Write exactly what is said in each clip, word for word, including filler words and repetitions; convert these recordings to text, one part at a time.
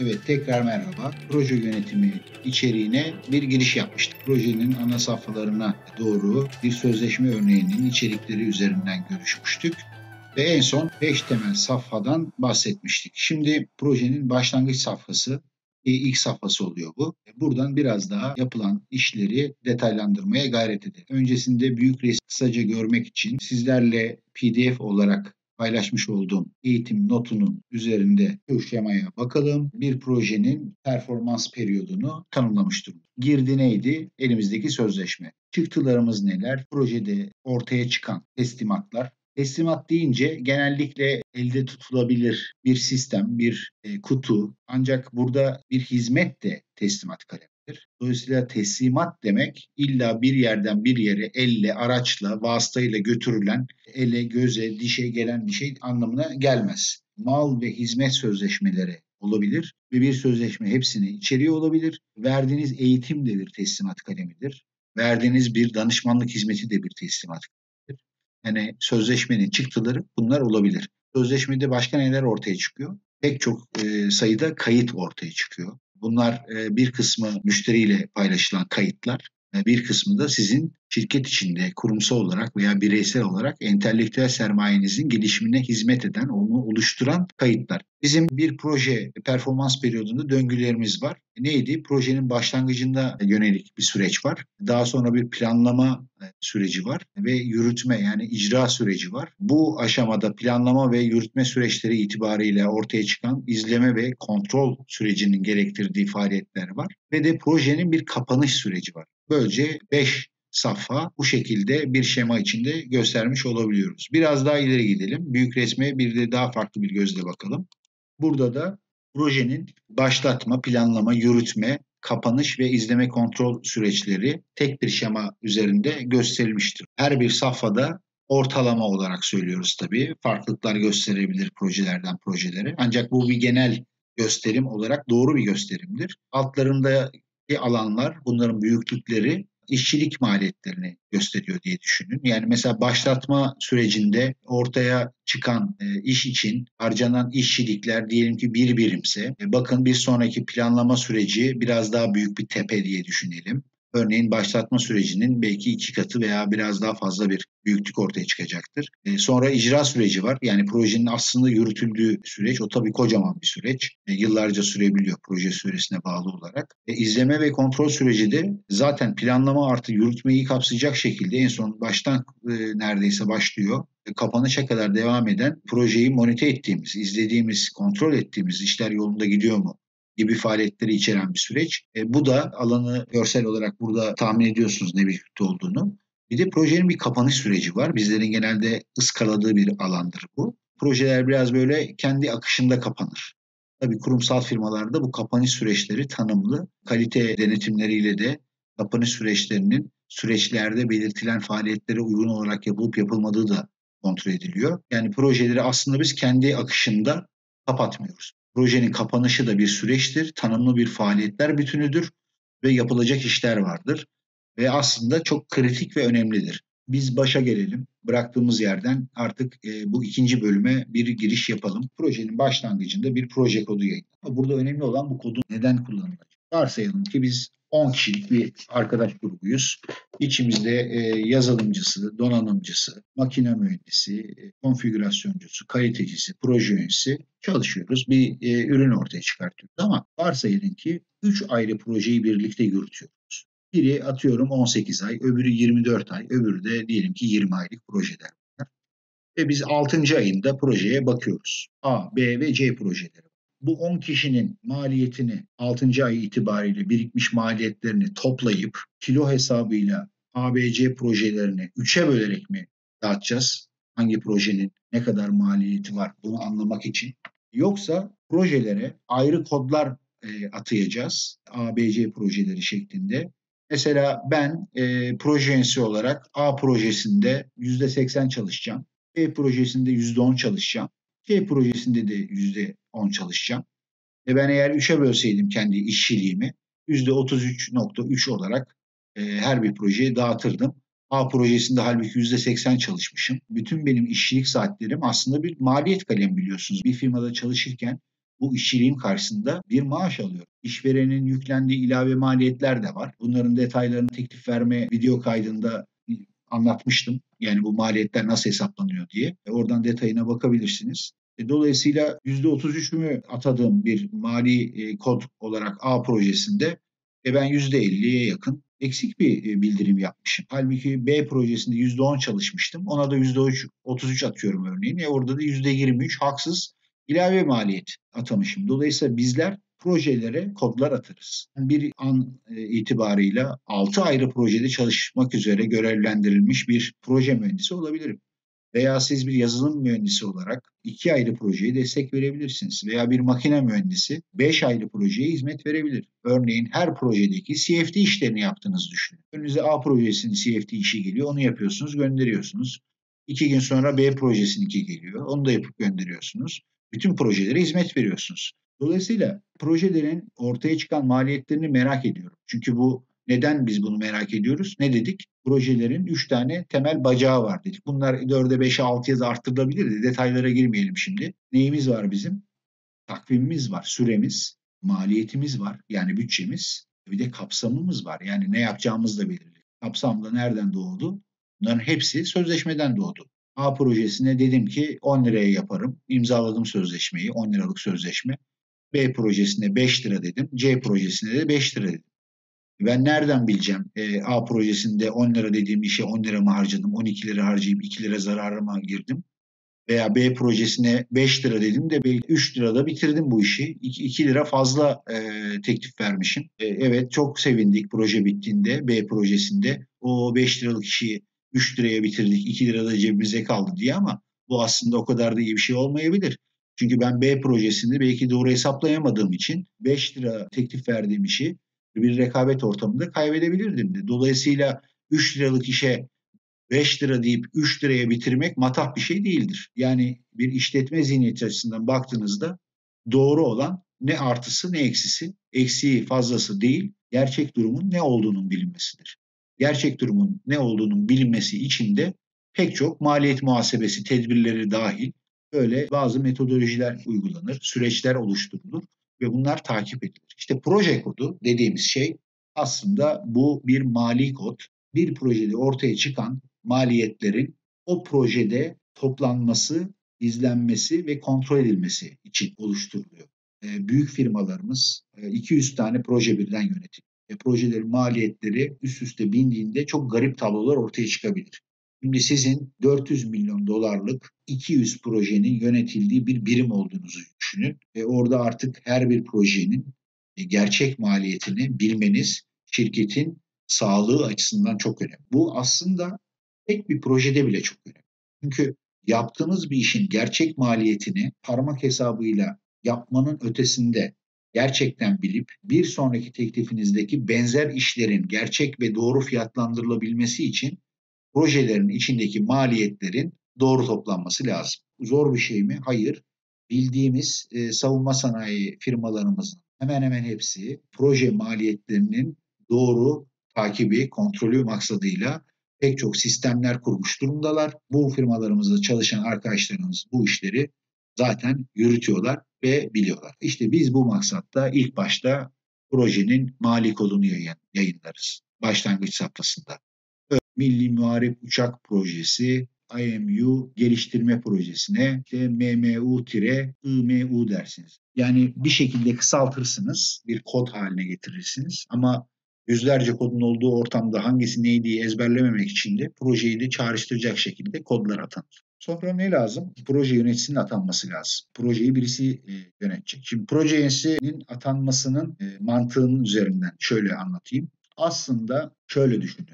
Evet, tekrar merhaba. Proje yönetimi içeriğine bir giriş yapmıştık. Projenin ana safhalarına doğru bir sözleşme örneğinin içerikleri üzerinden görüşmüştük. Ve en son beş temel safhadan bahsetmiştik. Şimdi projenin başlangıç safhası, ilk safhası oluyor bu. Buradan biraz daha yapılan işleri detaylandırmaya gayret edelim. Öncesinde büyük resmi kısaca görmek için sizlerle P D F olarak paylaşmış olduğum eğitim notunun üzerinde şu şemaya bakalım. Bir projenin performans periyodunu tanımlamış durumda. Girdi neydi? Elimizdeki sözleşme. Çıktılarımız neler? Projede ortaya çıkan teslimatlar. Teslimat deyince genellikle elde tutulabilir bir sistem, bir kutu. Ancak burada bir hizmet de teslimat kalemidir. Dolayısıyla teslimat demek illa bir yerden bir yere elle, araçla, vasıtayla götürülen, ele, göze, dişe gelen bir şey anlamına gelmez. Mal ve hizmet sözleşmeleri olabilir ve bir sözleşme hepsini içeriyor olabilir. Verdiğiniz eğitim de bir teslimat kalemidir. Verdiğiniz bir danışmanlık hizmeti de bir teslimat kalemidir. Yani sözleşmenin çıktıları bunlar olabilir. Sözleşmede başka neler ortaya çıkıyor? Pek çok e, sayıda kayıt ortaya çıkıyor. Bunlar e, bir kısmı müşteriyle paylaşılan kayıtlar, e, bir kısmı da sizin şirket içinde kurumsal olarak veya bireysel olarak entelektüel sermayenizin gelişimine hizmet eden, onu oluşturan kayıtlar. Bizim bir proje performans periyodunda döngülerimiz var. Neydi? Projenin başlangıcında yönelik bir süreç var. Daha sonra bir planlama süreci var ve yürütme yani icra süreci var. Bu aşamada planlama ve yürütme süreçleri itibariyle ortaya çıkan izleme ve kontrol sürecinin gerektirdiği faaliyetler var. Ve de projenin bir kapanış süreci var. Böylece beş safha bu şekilde bir şema içinde göstermiş olabiliyoruz. Biraz daha ileri gidelim. Büyük resme bir de daha farklı bir gözle bakalım. Burada da projenin başlatma, planlama, yürütme, kapanış ve izleme kontrol süreçleri tek bir şema üzerinde gösterilmiştir. Her bir safhada ortalama olarak söylüyoruz tabii. Farklılıklar gösterebilir projelerden projelere. Ancak bu bir genel gösterim olarak doğru bir gösterimdir. Altlarındaki alanlar, bunların büyüklükleri, işçilik maliyetlerini gösteriyor diye düşünün. Yani mesela başlatma sürecinde ortaya çıkan e, iş için harcanan işçilikler diyelim ki bir birimse, e, bakın bir sonraki planlama süreci biraz daha büyük bir tepe diye düşünelim. Örneğin başlatma sürecinin belki iki katı veya biraz daha fazla bir büyüklük ortaya çıkacaktır. E, sonra icra süreci var. Yani projenin aslında yürütüldüğü süreç. O tabii kocaman bir süreç. E, yıllarca sürebiliyor proje süresine bağlı olarak. E, izleme ve kontrol süreci de zaten planlama artı yürütmeyi kapsayacak şekilde en son baştan e, neredeyse başlıyor. E, kapanışa kadar devam eden projeyi monite ettiğimiz, izlediğimiz, kontrol ettiğimiz işler yolunda gidiyor mu gibi faaliyetleri içeren bir süreç. E, bu da alanı görsel olarak burada tahmin ediyorsunuz ne büyüklükte olduğunu. Bir de projenin bir kapanış süreci var. Bizlerin genelde ıskaladığı bir alandır bu. Projeler biraz böyle kendi akışında kapanır. Tabii kurumsal firmalarda bu kapanış süreçleri tanımlı. Kalite denetimleriyle de kapanış süreçlerinin süreçlerde belirtilen faaliyetlere uygun olarak yapılıp yapılmadığı da kontrol ediliyor. Yani projeleri aslında biz kendi akışında kapatmıyoruz. Projenin kapanışı da bir süreçtir, tanımlı bir faaliyetler bütünüdür ve yapılacak işler vardır ve aslında çok kritik ve önemlidir. Biz başa gelelim, bıraktığımız yerden artık e, bu ikinci bölüme bir giriş yapalım. Projenin başlangıcında bir proje kodu yayınlanıyor. Burada önemli olan bu kodun neden kullanılacak? Varsayalım ki biz on kişilik bir arkadaş grubuyuz. İçimizde e, yazılımcısı, donanımcısı, makine mühendisi, e, konfigürasyoncusu, kalitecisi, proje yöneticisi çalışıyoruz. Bir e, ürün ortaya çıkartıyoruz ama varsayalım ki üç ayrı projeyi birlikte yürütüyoruz. Biri atıyorum on sekiz ay, öbürü yirmi dört ay, öbürü de diyelim ki yirmi aylık projeler. Ve biz altıncı ayında projeye bakıyoruz. A, B ve C projeleri. Bu on kişinin maliyetini altıncı ay itibariyle birikmiş maliyetlerini toplayıp kilo hesabıyla A B C projelerini üçe bölerek mi dağıtacağız? Hangi projenin ne kadar maliyeti var bunu anlamak için. Yoksa projelere ayrı kodlar e, atayacağız A B C projeleri şeklinde. Mesela ben e, proje yöneticisi olarak A projesinde yüzde seksen çalışacağım. B projesinde yüzde on çalışacağım. C projesinde de yüzde on çalışacağım. E ben eğer üçe bölseydim kendi işçiliğimi yüzde otuz üç nokta üç olarak e, her bir projeye dağıtırdım. A projesinde halbuki yüzde seksen çalışmışım. Bütün benim işçilik saatlerim aslında bir maliyet kalemi biliyorsunuz. Bir firmada çalışırken bu işçiliğim karşısında bir maaş alıyorum. İşverenin yüklendiği ilave maliyetler de var. Bunların detaylarını teklif verme video kaydında anlatmıştım. Yani bu maliyetler nasıl hesaplanıyor diye. E oradan detayına bakabilirsiniz. E dolayısıyla yüzde otuz üçümü atadığım bir mali kod olarak A projesinde e ben yüzde elliye yakın eksik bir bildirim yapmışım. Halbuki B projesinde yüzde on çalışmıştım. Ona da yüzde otuz üç atıyorum örneğin. E orada da yüzde yirmi üç haksız ilave maliyet atamışım. Dolayısıyla bizler projelere kodlar atarız. Bir an itibarıyla altı ayrı projede çalışmak üzere görevlendirilmiş bir proje mühendisi olabilirim. Veya siz bir yazılım mühendisi olarak iki ayrı projeye destek verebilirsiniz. Veya bir makine mühendisi beş ayrı projeye hizmet verebilir. Örneğin her projedeki C F D işlerini yaptığınızı düşünün. Önünüze A projesinin C F D işi geliyor, onu yapıyorsunuz, gönderiyorsunuz. İki gün sonra B projesininki geliyor, onu da yapıp gönderiyorsunuz. Bütün projelere hizmet veriyorsunuz. Dolayısıyla projelerin ortaya çıkan maliyetlerini merak ediyorum. Çünkü bu neden biz bunu merak ediyoruz? Ne dedik? Projelerin üç tane temel bacağı var dedik. Bunlar dörde beşe altıya da arttırılabilir. Detaylara girmeyelim şimdi. Neyimiz var bizim? Takvimimiz var, süremiz, maliyetimiz var. Yani bütçemiz. Bir de kapsamımız var. Yani ne yapacağımız da belirli. Kapsam da nereden doğdu? Bunların hepsi sözleşmeden doğdu. A projesine dedim ki on liraya yaparım. İmzaladım sözleşmeyi, on liralık sözleşme. B projesine beş lira dedim. C projesine de beş lira dedim. Ben nereden bileceğim e, A projesinde on lira dediğim işe on lira mı harcadım, on iki lira harcayıp iki lira zararıma girdim. Veya B projesine beş lira dedim de üç lirada bitirdim bu işi. iki lira fazla e, teklif vermişim. E, evet çok sevindik proje bittiğinde B projesinde. O beş liralık işi üç liraya bitirdik, iki lirada cebimize kaldı diye ama bu aslında o kadar da iyi bir şey olmayabilir. Çünkü ben B projesini belki doğru hesaplayamadığım için beş lira teklif verdiğim işi bir rekabet ortamında kaybedebilirdim de. Dolayısıyla üç liralık işe beş lira deyip üç liraya bitirmek matah bir şey değildir. Yani bir işletme zihniyeti açısından baktığınızda doğru olan ne artısı ne eksisi, eksiği fazlası değil, gerçek durumun ne olduğunun bilinmesidir. Gerçek durumun ne olduğunun bilinmesi için de pek çok maliyet muhasebesi tedbirleri dahil böyle bazı metodolojiler uygulanır, süreçler oluşturulur ve bunlar takip edilir. İşte proje kodu dediğimiz şey aslında bu bir mali kod. Bir projede ortaya çıkan maliyetlerin o projede toplanması, izlenmesi ve kontrol edilmesi için oluşturuluyor. E, büyük firmalarımız e, iki yüz tane proje birden yönetiyor. E, projelerin maliyetleri üst üste bindiğinde çok garip tablolar ortaya çıkabilir. Şimdi sizin dört yüz milyon dolarlık iki yüz projenin yönetildiği bir birim olduğunuzu düşünün. E orada artık her bir projenin gerçek maliyetini bilmeniz şirketin sağlığı açısından çok önemli. Bu aslında tek bir projede bile çok önemli. Çünkü yaptığınız bir işin gerçek maliyetini parmak hesabıyla yapmanın ötesinde gerçekten bilip bir sonraki teklifinizdeki benzer işlerin gerçek ve doğru fiyatlandırılabilmesi için projelerin içindeki maliyetlerin doğru toplanması lazım. Zor bir şey mi? Hayır. Bildiğimiz e, savunma sanayi firmalarımızın hemen hemen hepsi proje maliyetlerinin doğru takibi, kontrolü maksadıyla pek çok sistemler kurmuş durumdalar. Bu firmalarımızda çalışan arkadaşlarımız bu işleri zaten yürütüyorlar ve biliyorlar. İşte biz bu maksatta ilk başta projenin mali kodunu yayınlarız başlangıç safhasında. Milli Muharip Uçak Projesi, I M U geliştirme projesine işte M M U I M U dersiniz. Yani bir şekilde kısaltırsınız, bir kod haline getirirsiniz. Ama yüzlerce kodun olduğu ortamda hangisi neydi ezberlememek için de projeyi de çağrıştıracak şekilde kodlar atanır. Sonra ne lazım? Proje yöneticisinin atanması lazım. Projeyi birisi yönetecek. Şimdi proje yöneticisinin atanmasının mantığının üzerinden şöyle anlatayım. Aslında şöyle düşünün.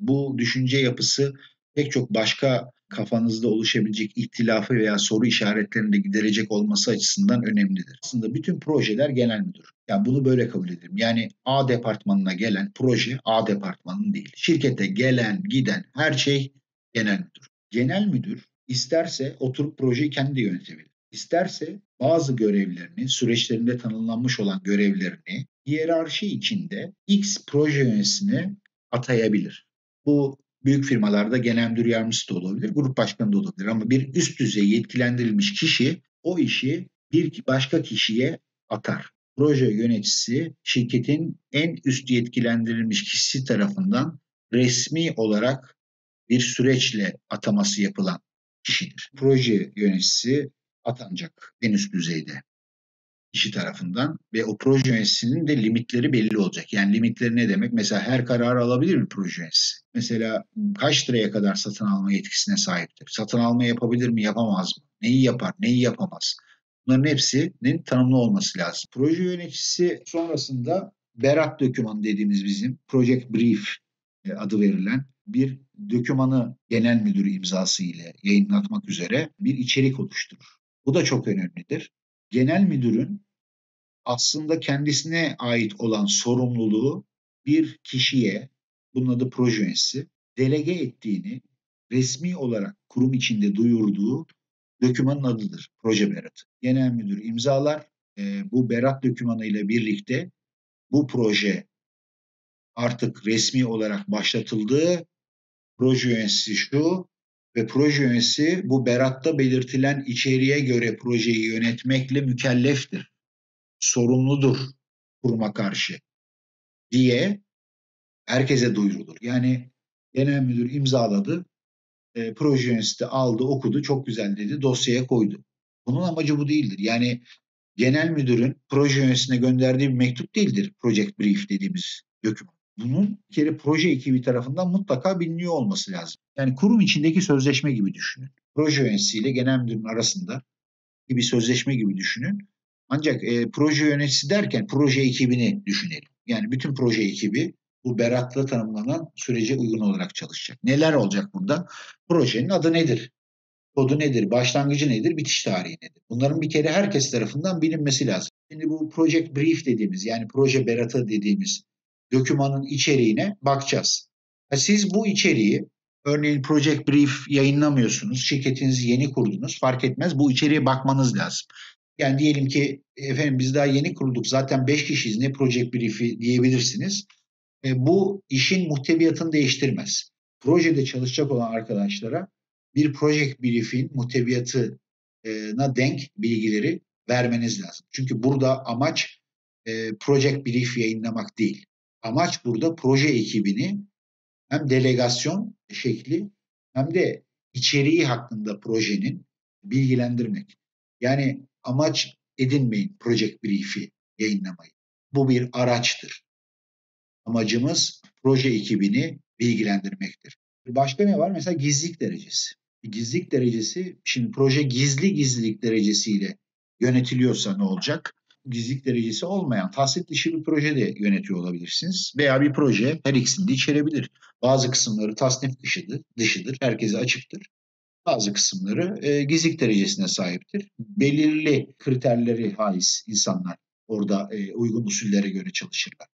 Bu düşünce yapısı pek çok başka kafanızda oluşabilecek ihtilafı veya soru işaretlerini de giderecek olması açısından önemlidir. Aslında bütün projeler genel müdür. Yani bunu böyle kabul ederim. Yani A departmanına gelen proje A departmanının değil. Şirkete gelen, giden her şey genel müdür. Genel müdür isterse oturup projeyi kendi yönetebilir. İsterse bazı görevlerini, süreçlerinde tanımlanmış olan görevlerini hiyerarşi içinde X proje yöneticisine atayabilir. Bu büyük firmalarda genel müdür yardımcısı da olabilir, grup başkanı da olabilir ama bir üst düzey yetkilendirilmiş kişi o işi bir başka kişiye atar. Proje yöneticisi şirketin en üst yetkilendirilmiş kişisi tarafından resmi olarak bir süreçle ataması yapılan kişidir. Proje yöneticisi atanacak en üst düzeyde kişi tarafından ve o proje yöneticisinin de limitleri belli olacak. Yani limitleri ne demek? Mesela her kararı alabilir mi proje yöneticisi? Mesela kaç liraya kadar satın alma yetkisine sahiptir? Satın alma yapabilir mi, yapamaz mı? Neyi yapar, neyi yapamaz? Bunların hepsinin tanımlı olması lazım. Proje yöneticisi sonrasında berat dokümanı dediğimiz bizim Project Brief adı verilen bir dokümanı genel müdür imzası ile yayınlatmak üzere bir içerik oluşturur. Bu da çok önemlidir. Genel müdürün aslında kendisine ait olan sorumluluğu bir kişiye, bunun adı proje yöneticisi, delege ettiğini resmi olarak kurum içinde duyurduğu dokümanın adıdır proje beratı. Genel müdür imzalar, e, bu berat dokümanı ile birlikte bu proje artık resmi olarak başlatıldı. Proje yöneticisi şu ve proje yöneticisi bu beratta belirtilen içeriğe göre projeyi yönetmekle mükelleftir, sorumludur kuruma karşı diye herkese duyurulur. Yani genel müdür imzaladı, e, proje yöneticisi aldı, okudu, çok güzel dedi, dosyaya koydu. Bunun amacı bu değildir. Yani genel müdürün proje yöneticisine gönderdiği bir mektup değildir Project Brief dediğimiz doküman. Bunun bir kere proje ekibi tarafından mutlaka biliniyor olması lazım. Yani kurum içindeki sözleşme gibi düşünün. Proje yöneticisiyle genel müdürün arasında bir sözleşme gibi düşünün. Ancak e, proje yöneticisi derken proje ekibini düşünelim. Yani bütün proje ekibi bu beratla tanımlanan sürece uygun olarak çalışacak. Neler olacak burada? Projenin adı nedir? Kodu nedir? Başlangıcı nedir? Bitiş tarihi nedir? Bunların bir kere herkes tarafından bilinmesi lazım. Şimdi bu Project Brief dediğimiz, yani proje beratı dediğimiz dokümanın içeriğine bakacağız. Siz bu içeriği, örneğin Project Brief yayınlamıyorsunuz, şirketinizi yeni kurdunuz, fark etmez, bu içeriğe bakmanız lazım. Yani diyelim ki efendim biz daha yeni kurulduk, zaten beş kişiyiz, ne Project Brief'i diyebilirsiniz. E, bu işin muhteviyatını değiştirmez. Projede çalışacak olan arkadaşlara bir Project Brief'in muhteviyatına denk bilgileri vermeniz lazım. Çünkü burada amaç e, Project Brief yayınlamak değil. Amaç burada proje ekibini hem delegasyon şekli hem de içeriği hakkında projenin bilgilendirmek. Yani amaç edinmeyin Project Brief'i yayınlamayı. Bu bir araçtır. Amacımız proje ekibini bilgilendirmektir. Başka ne var? Mesela gizlilik derecesi. Gizlilik derecesi, şimdi proje gizli gizlilik derecesiyle yönetiliyorsa ne olacak? Gizlilik derecesi olmayan tahsil dışı bir proje de yönetiyor olabilirsiniz. Veya bir proje her ikisini de içerebilir. Bazı kısımları tasnif dışıdır, dışıdır, herkese açıktır. Bazı kısımları e, gizlilik derecesine sahiptir. Belirli kriterleri haiz insanlar orada e, uygun usullere göre çalışırlar.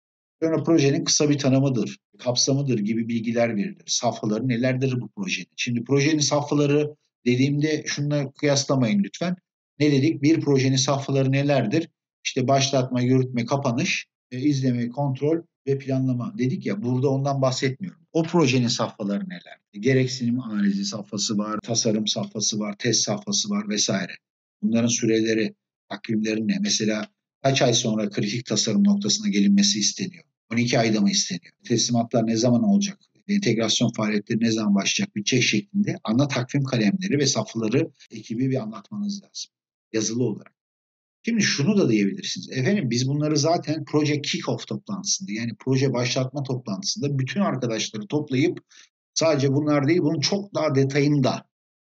Sonra projenin kısa bir tanımıdır, kapsamıdır gibi bilgiler verilir. Safhaları nelerdir bu projenin? Şimdi projenin safhaları dediğimde şununla kıyaslamayın lütfen. Ne dedik? Bir projenin safhaları nelerdir? İşte başlatma, yürütme, kapanış, izleme, kontrol ve planlama dedik ya, burada ondan bahsetmiyorum. O projenin safhaları neler? Gereksinim analizi safhası var, tasarım safhası var, test safhası var vesaire. Bunların süreleri, takvimleri ne? Mesela kaç ay sonra kritik tasarım noktasına gelinmesi isteniyor? on iki ayda mı isteniyor? Teslimatlar ne zaman olacak? Entegrasyon faaliyetleri ne zaman başlayacak? Bütçe şeklinde ana takvim kalemleri ve safhaları ekibi bir anlatmanız lazım yazılı olarak. Şimdi şunu da diyebilirsiniz. Efendim biz bunları zaten proje kick-off toplantısında, yani proje başlatma toplantısında bütün arkadaşları toplayıp sadece bunlar değil bunun çok daha detayını da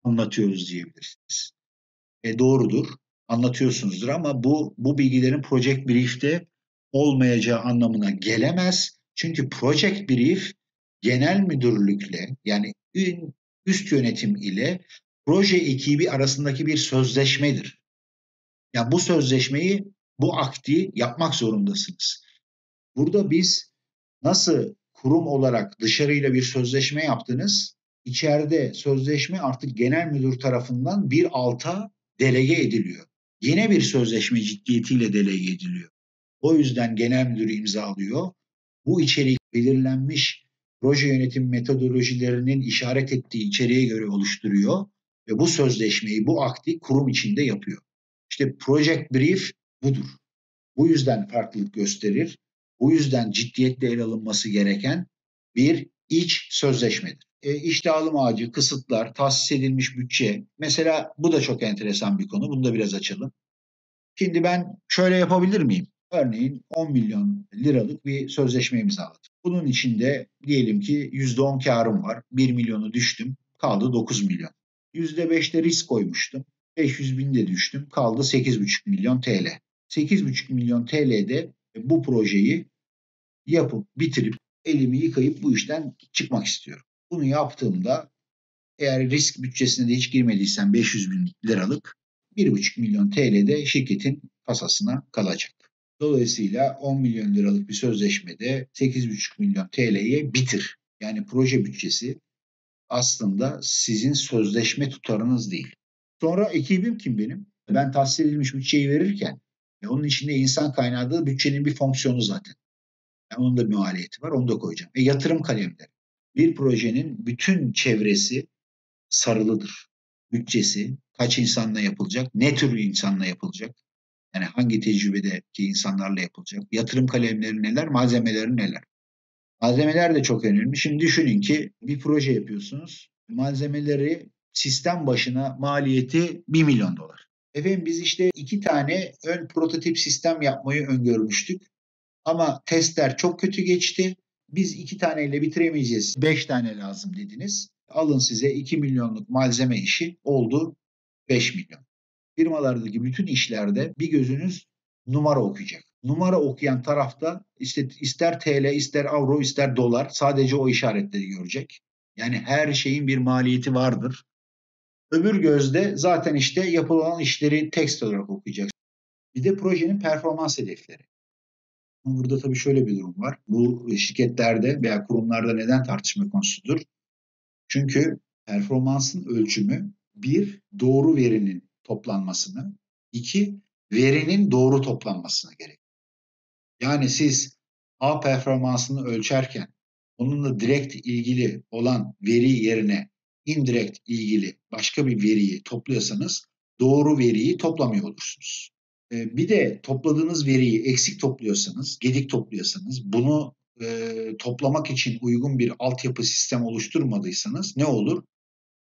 anlatıyoruz diyebilirsiniz. E doğrudur, anlatıyorsunuzdur ama bu bu bilgilerin Project Brief'te olmayacağı anlamına gelemez. Çünkü Project Brief genel müdürlükle, yani üst yönetim ile proje ekibi arasındaki bir sözleşmedir. Yani bu sözleşmeyi, bu akdi yapmak zorundasınız. Burada biz nasıl kurum olarak dışarıyla bir sözleşme yaptınız, içeride sözleşme artık genel müdür tarafından bir alta delege ediliyor. Yine bir sözleşme ciddiyetiyle delege ediliyor. O yüzden genel müdürü imzalıyor. Bu içerik belirlenmiş proje yönetim metodolojilerinin işaret ettiği içeriğe göre oluşturuyor ve bu sözleşmeyi, bu akdi kurum içinde yapıyor. İşte Project Brief budur. Bu yüzden farklılık gösterir. Bu yüzden ciddiyetle ele alınması gereken bir iç sözleşmedir. E, iş dağılım ağacı, kısıtlar, tahsis edilmiş bütçe. Mesela bu da çok enteresan bir konu. Bunu da biraz açalım. Şimdi ben şöyle yapabilir miyim? Örneğin on milyon liralık bir sözleşme imzaladım. Bunun içinde diyelim ki yüzde on karım var. bir milyonu düştüm. Kaldı dokuz milyon. yüzde beş de risk koymuştum. beş yüz bin de düştüm. Kaldı sekiz buçuk milyon T L. sekiz buçuk milyon T L'de bu projeyi yapıp bitirip elimi yıkayıp bu işten çıkmak istiyorum. Bunu yaptığımda eğer risk bütçesine de hiç girmediysem beş yüz bin liralık bir buçuk milyon T L'de şirketin kasasına kalacak. Dolayısıyla on milyon liralık bir sözleşmede sekiz buçuk milyon T L'ye bitir. Yani proje bütçesi aslında sizin sözleşme tutarınız değil. Sonra ekibim kim benim? Ben tahsis edilmiş bütçeyi verirken e onun içinde insan kaynağı da bütçenin bir fonksiyonu zaten. Yani onun da bir maliyeti var, onu da koyacağım. E yatırım kalemleri. Bir projenin bütün çevresi sarılıdır. Bütçesi, kaç insanla yapılacak, ne tür insanla yapılacak, yani hangi tecrübedeki insanlarla yapılacak, yatırım kalemleri neler, malzemeleri neler. Malzemeler de çok önemli. Şimdi düşünün ki bir proje yapıyorsunuz, malzemeleri sistem başına maliyeti bir milyon dolar. Efendim biz işte iki tane ön prototip sistem yapmayı öngörmüştük ama testler çok kötü geçti. Biz iki taneyle bitiremeyeceğiz, beş tane lazım dediniz. Alın size iki milyonluk malzeme işi oldu beş milyon. Firmalardaki bütün işlerde bir gözünüz numara okuyacak. Numara okuyan tarafta işte ister T L, ister avro, ister dolar, sadece o işaretleri görecek. Yani her şeyin bir maliyeti vardır. Öbür gözde zaten işte yapılan işleri tekst olarak okuyacak. Bir de projenin performans hedefleri. Burada tabii şöyle bir durum var. Bu şirketlerde veya kurumlarda neden tartışma konusudur? Çünkü performansın ölçümü bir, doğru verinin toplanmasını, iki, verinin doğru toplanmasına gerekir. Yani siz A performansını ölçerken onunla direkt ilgili olan veri yerine indirekt ilgili başka bir veriyi topluyorsanız doğru veriyi toplamıyor olursunuz. Bir de topladığınız veriyi eksik topluyorsanız, gedik topluyorsanız, bunu e, toplamak için uygun bir altyapı sistem oluşturmadıysanız ne olur?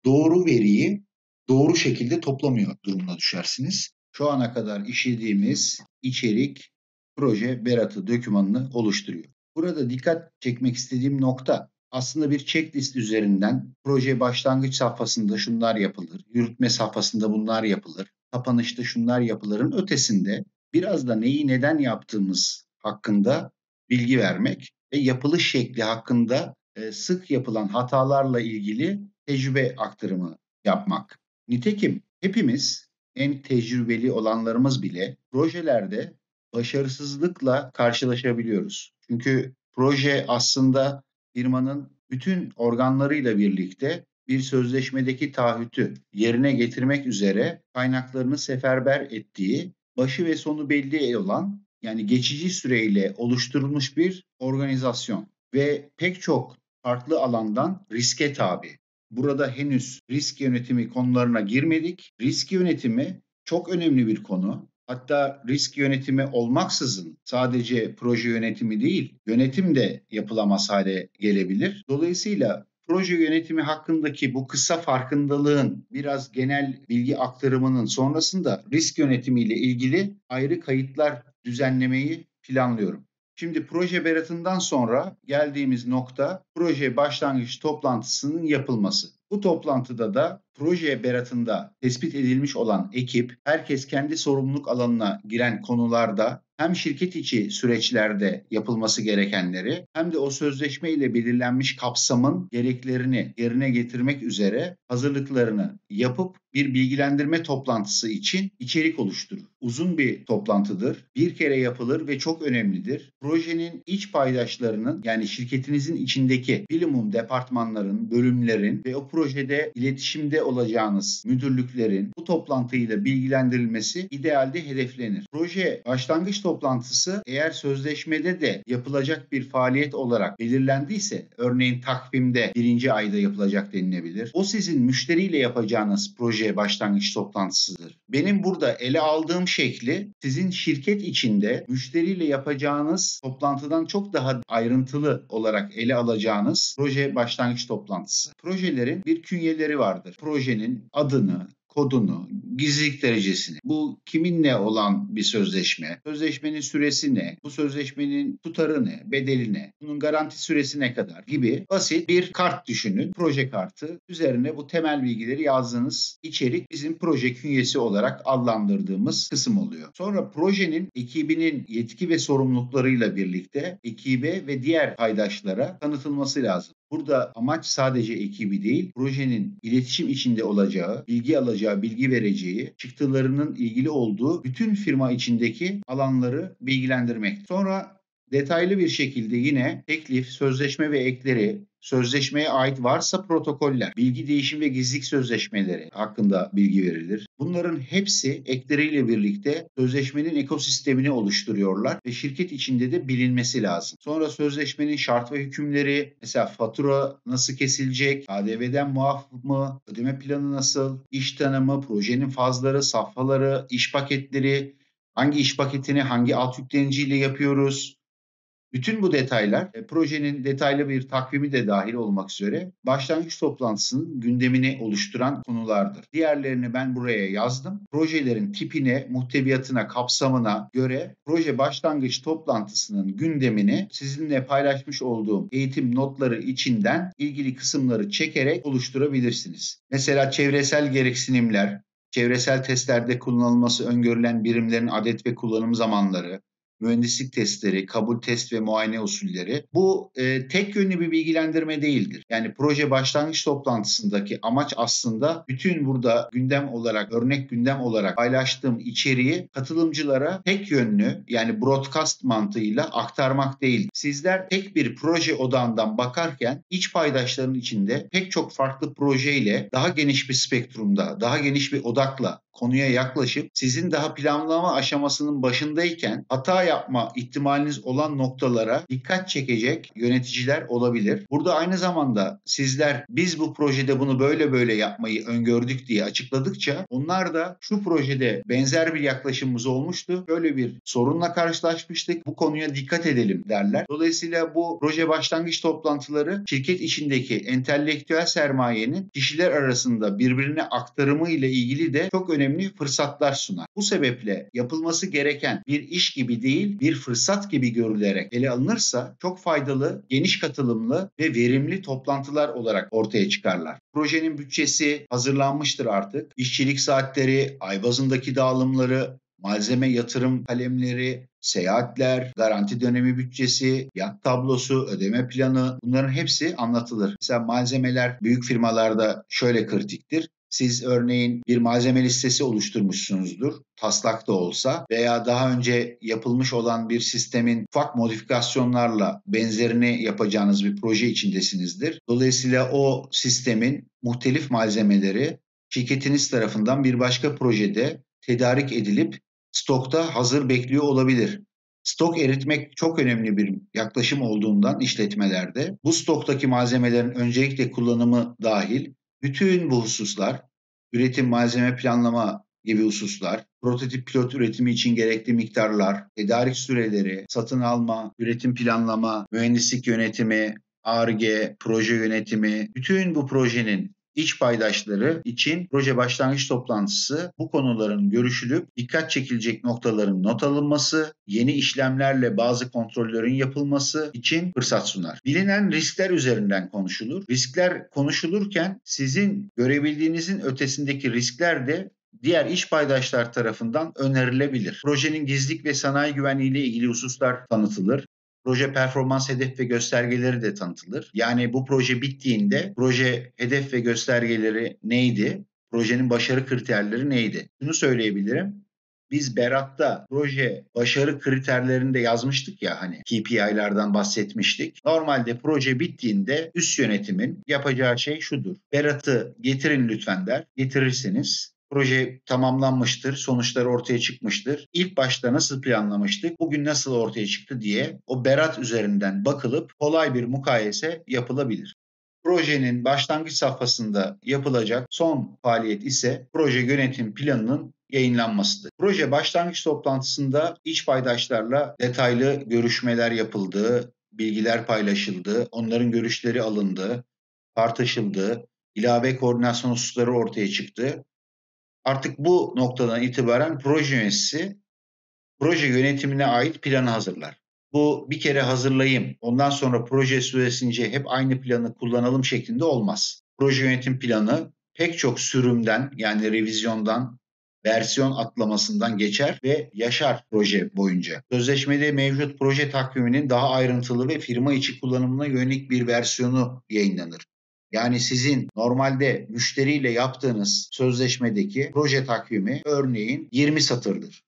Doğru veriyi doğru şekilde toplamıyor durumuna düşersiniz. Şu ana kadar işlediğimiz içerik proje beratı dokümanını oluşturuyor. Burada dikkat çekmek istediğim nokta aslında bir checklist üzerinden proje başlangıç safhasında şunlar yapılır, yürütme safhasında bunlar yapılır, kapanışta şunlar yapılırın ötesinde biraz da neyi neden yaptığımız hakkında bilgi vermek ve yapılış şekli hakkında sık yapılan hatalarla ilgili tecrübe aktarımı yapmak. Nitekim hepimiz, en tecrübeli olanlarımız bile projelerde başarısızlıkla karşılaşabiliyoruz. Çünkü proje aslında firmanın bütün organlarıyla birlikte bir sözleşmedeki taahhütü yerine getirmek üzere kaynaklarını seferber ettiği, başı ve sonu belli olan, yani geçici süreyle oluşturulmuş bir organizasyon ve pek çok farklı alandan riske tabi. Burada henüz risk yönetimi konularına girmedik. Risk yönetimi çok önemli bir konu. Hatta risk yönetimi olmaksızın sadece proje yönetimi değil, yönetim de yapılamaz hale gelebilir. Dolayısıyla proje yönetimi hakkındaki bu kısa farkındalığın, biraz genel bilgi aktarımının sonrasında risk yönetimiyle ilgili ayrı kayıtlar düzenlemeyi planlıyorum. Şimdi proje beratından sonra geldiğimiz nokta proje başlangıç toplantısının yapılması. Bu toplantıda da proje beratında tespit edilmiş olan ekip, herkes kendi sorumluluk alanına giren konularda hem şirket içi süreçlerde yapılması gerekenleri hem de o sözleşme ile belirlenmiş kapsamın gereklerini yerine getirmek üzere hazırlıklarını yapıp bir bilgilendirme toplantısı için içerik oluşturur. Uzun bir toplantıdır, bir kere yapılır ve çok önemlidir. Projenin iç paydaşlarının, yani şirketinizin içindeki bilimum departmanların, bölümlerin ve o projede iletişimde olacağınız müdürlüklerin bu toplantıyla bilgilendirilmesi idealde hedeflenir. Proje başlangıç toplantısında toplantısı eğer sözleşmede de yapılacak bir faaliyet olarak belirlendiyse, örneğin takvimde birinci ayda yapılacak denilebilir. O sizin müşteriyle yapacağınız proje başlangıç toplantısıdır. Benim burada ele aldığım şekli sizin şirket içinde müşteriyle yapacağınız toplantıdan çok daha ayrıntılı olarak ele alacağınız proje başlangıç toplantısı. Projelerin bir künyeleri vardır. Projenin adını, kodunu, gizlilik derecesini, bu kiminle olan bir sözleşme, sözleşmenin süresi ne, bu sözleşmenin tutarı ne, bedeli ne, bunun garanti süresi ne kadar gibi basit bir kart düşünün, proje kartı. Üzerine bu temel bilgileri yazdığınız içerik bizim proje künyesi olarak adlandırdığımız kısım oluyor. Sonra projenin ekibinin yetki ve sorumluluklarıyla birlikte ekibe ve diğer paydaşlara tanıtılması lazım. Burada amaç sadece ekibi değil, projenin iletişim içinde olacağı, bilgi alacağı, bilgi vereceği, çıktılarının ilgili olduğu bütün firma içindeki alanları bilgilendirmek. Sonra detaylı bir şekilde yine teklif, sözleşme ve ekleri, sözleşmeye ait varsa protokoller, bilgi değişim ve gizlilik sözleşmeleri hakkında bilgi verilir. Bunların hepsi ekleriyle birlikte sözleşmenin ekosistemini oluşturuyorlar ve şirket içinde de bilinmesi lazım. Sonra sözleşmenin şart ve hükümleri, mesela fatura nasıl kesilecek, K D V'den muaf mı, ödeme planı nasıl, iş tanımı, projenin fazları, safhaları, iş paketleri, hangi iş paketini hangi alt yükleniciyle yapıyoruz. Bütün bu detaylar, projenin detaylı bir takvimi de dahil olmak üzere başlangıç toplantısının gündemini oluşturan konulardır. Diğerlerini ben buraya yazdım. Projelerin tipine, muhteviyatına, kapsamına göre proje başlangıç toplantısının gündemini sizinle paylaşmış olduğum eğitim notları içinden ilgili kısımları çekerek oluşturabilirsiniz. Mesela çevresel gereksinimler, çevresel testlerde kullanılması öngörülen birimlerin adet ve kullanım zamanları, mühendislik testleri, kabul test ve muayene usulleri. Bu e, tek yönlü bir bilgilendirme değildir. Yani proje başlangıç toplantısındaki amaç aslında bütün burada gündem olarak, örnek gündem olarak paylaştığım içeriği katılımcılara tek yönlü, yani broadcast mantığıyla aktarmak değil. Sizler tek bir proje odağından bakarken iç paydaşların içinde pek çok farklı projeyle daha geniş bir spektrumda, daha geniş bir odakla konuya yaklaşıp sizin daha planlama aşamasının başındayken hata yapma ihtimaliniz olan noktalara dikkat çekecek yöneticiler olabilir. Burada aynı zamanda sizler biz bu projede bunu böyle böyle yapmayı öngördük diye açıkladıkça onlar da şu projede benzer bir yaklaşımımız olmuştu, böyle bir sorunla karşılaşmıştık, bu konuya dikkat edelim derler. Dolayısıyla bu proje başlangıç toplantıları şirket içindeki entelektüel sermayenin kişiler arasında birbirine aktarımı ile ilgili de çok önemli fırsatlar sunar. Bu sebeple yapılması gereken bir iş gibi değil, bir fırsat gibi görülerek ele alınırsa çok faydalı, geniş katılımlı ve verimli toplantılar olarak ortaya çıkarlar. Projenin bütçesi hazırlanmıştır artık. İşçilik saatleri, ay bazındaki dağılımları, malzeme yatırım kalemleri, seyahatler, garanti dönemi bütçesi, fiyat tablosu, ödeme planı, bunların hepsi anlatılır. Mesela malzemeler büyük firmalarda şöyle kritiktir. Siz örneğin bir malzeme listesi oluşturmuşsunuzdur, taslak da olsa veya daha önce yapılmış olan bir sistemin ufak modifikasyonlarla benzerini yapacağınız bir proje içindesinizdir. Dolayısıyla o sistemin muhtelif malzemeleri şirketiniz tarafından bir başka projede tedarik edilip stokta hazır bekliyor olabilir. Stok eritmek çok önemli bir yaklaşım olduğundan işletmelerde bu stoktaki malzemelerin öncelikle kullanımı dahil bütün bu hususlar, üretim, malzeme planlama gibi hususlar, prototip pilot üretimi için gerekli miktarlar, tedarik süreleri, satın alma, üretim planlama, mühendislik yönetimi, Ar-Ge, proje yönetimi, bütün bu projenin İç paydaşları için proje başlangıç toplantısı bu konuların görüşülüp dikkat çekilecek noktaların not alınması, yeni işlemlerle bazı kontrollerin yapılması için fırsat sunar. Bilinen riskler üzerinden konuşulur. Riskler konuşulurken sizin görebildiğinizin ötesindeki riskler de diğer iş paydaşlar tarafından önerilebilir. Projenin gizlilik ve sanayi güvenliği ile ilgili hususlar tanıtılır. Proje performans hedef ve göstergeleri de tanıtılır. Yani bu proje bittiğinde proje hedef ve göstergeleri neydi? Projenin başarı kriterleri neydi? Şunu söyleyebilirim. Biz Berat'ta proje başarı kriterlerini de yazmıştık ya, hani K P I'lerden bahsetmiştik. Normalde proje bittiğinde üst yönetimin yapacağı şey şudur. Berat'ı getirin lütfen der. Getirirsiniz. Proje tamamlanmıştır, sonuçları ortaya çıkmıştır. İlk başta nasıl planlamıştık, bugün nasıl ortaya çıktı diye o berat üzerinden bakılıp kolay bir mukayese yapılabilir. Projenin başlangıç safhasında yapılacak son faaliyet ise proje yönetim planının yayınlanmasıdır. Proje başlangıç toplantısında iç paydaşlarla detaylı görüşmeler yapıldığı, bilgiler paylaşıldığı, onların görüşleri alındığı, tartışıldığı, ilave koordinasyon hususları ortaya çıktı. Artık bu noktadan itibaren proje yöneticisi proje yönetimine ait planı hazırlar. Bu bir kere hazırlayayım, ondan sonra proje süresince hep aynı planı kullanalım şeklinde olmaz. Proje yönetim planı pek çok sürümden, yani revizyondan, versiyon atlamasından geçer ve yaşar proje boyunca. Sözleşmede mevcut proje takviminin daha ayrıntılı ve firma içi kullanımına yönelik bir versiyonu yayınlanır. Yani sizin normalde müşteriyle yaptığınız sözleşmedeki proje takvimi örneğin yirmi satırdır.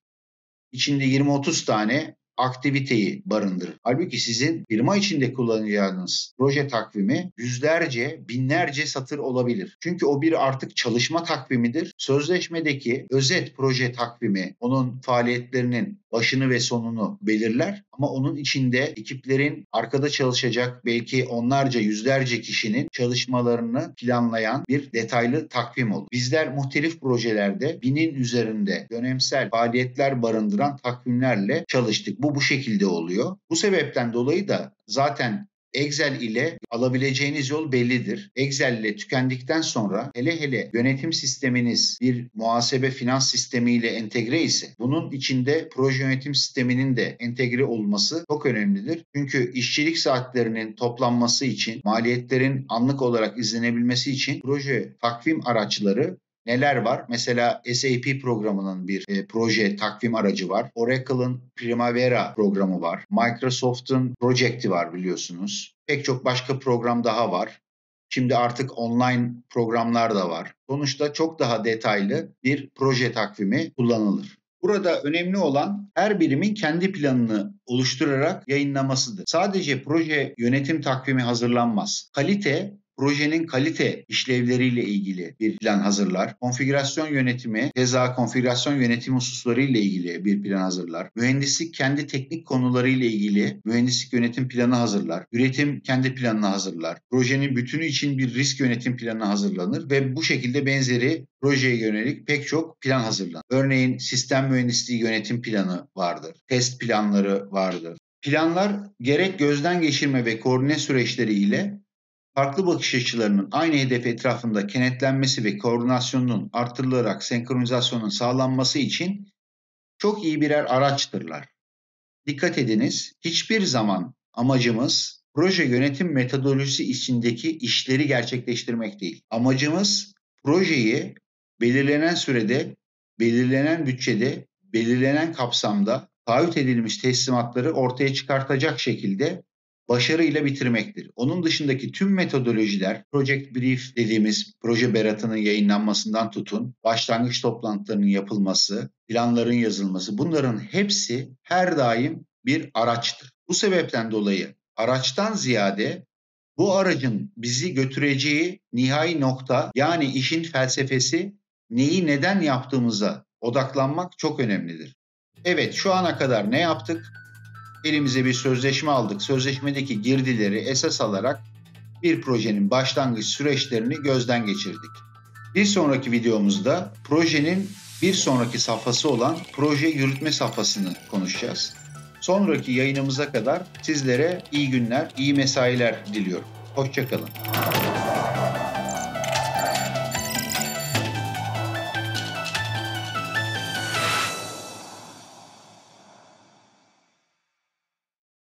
İçinde yirmi otuz tane aktiviteyi barındırır. Halbuki sizin firma içinde kullanacağınız proje takvimi yüzlerce, binlerce satır olabilir. Çünkü o bir artık çalışma takvimidir. Sözleşmedeki özet proje takvimi onun faaliyetlerinin başını ve sonunu belirler. Ama onun içinde ekiplerin arkada çalışacak belki onlarca, yüzlerce kişinin çalışmalarını planlayan bir detaylı takvim olur. Bizler muhtelif projelerde binin üzerinde dönemsel faaliyetler barındıran takvimlerle çalıştık. Bu bu şekilde oluyor. Bu sebepten dolayı da zaten Excel ile alabileceğiniz yol bellidir. Excel ile tükendikten sonra hele hele yönetim sisteminiz bir muhasebe finans sistemiyle entegre ise bunun içinde proje yönetim sisteminin de entegre olması çok önemlidir. Çünkü işçilik saatlerinin toplanması için, maliyetlerin anlık olarak izlenebilmesi için proje takvim araçları neler var? Mesela S A P programının bir e, proje takvim aracı var. Oracle'ın Primavera programı var. Microsoft'un Project'i var biliyorsunuz. Pek çok başka program daha var. Şimdi artık online programlar da var. Sonuçta çok daha detaylı bir proje takvimi kullanılır. Burada önemli olan her birimin kendi planını oluşturarak yayınlamasıdır. Sadece proje yönetim takvimi hazırlanmaz. Kalite projenin kalite işlevleriyle ilgili bir plan hazırlar. Konfigürasyon yönetimi, keza konfigürasyon yönetimi hususlarıyla ilgili bir plan hazırlar. Mühendislik kendi teknik konularıyla ilgili mühendislik yönetim planı hazırlar. Üretim kendi planını hazırlar. Projenin bütünü için bir risk yönetim planı hazırlanır ve bu şekilde benzeri projeye yönelik pek çok plan hazırlanır. Örneğin sistem mühendisliği yönetim planı vardır. Test planları vardır. Planlar gerek gözden geçirme ve koordine süreçleriyle farklı bakış açılarının aynı hedef etrafında kenetlenmesi ve koordinasyonunun artırılarak senkronizasyonun sağlanması için çok iyi birer araçtırlar. Dikkat ediniz, hiçbir zaman amacımız proje yönetim metodolojisi içindeki işleri gerçekleştirmek değil. Amacımız projeyi belirlenen sürede, belirlenen bütçede, belirlenen kapsamda taahhüt edilmiş teslimatları ortaya çıkartacak şekilde başarıyla bitirmektir. Onun dışındaki tüm metodolojiler, project brief dediğimiz proje beratının yayınlanmasından tutun, başlangıç toplantılarının yapılması, planların yazılması, bunların hepsi her daim bir araçtır. Bu sebepten dolayı araçtan ziyade bu aracın bizi götüreceği nihai nokta, yani işin felsefesi, neyi neden yaptığımıza odaklanmak çok önemlidir. Evet, şu ana kadar ne yaptık? Elimize bir sözleşme aldık. Sözleşmedeki girdileri esas alarak bir projenin başlangıç süreçlerini gözden geçirdik. Bir sonraki videomuzda projenin bir sonraki safhası olan proje yürütme safhasını konuşacağız. Sonraki yayınımıza kadar sizlere iyi günler, iyi mesailer diliyorum. Hoşça kalın.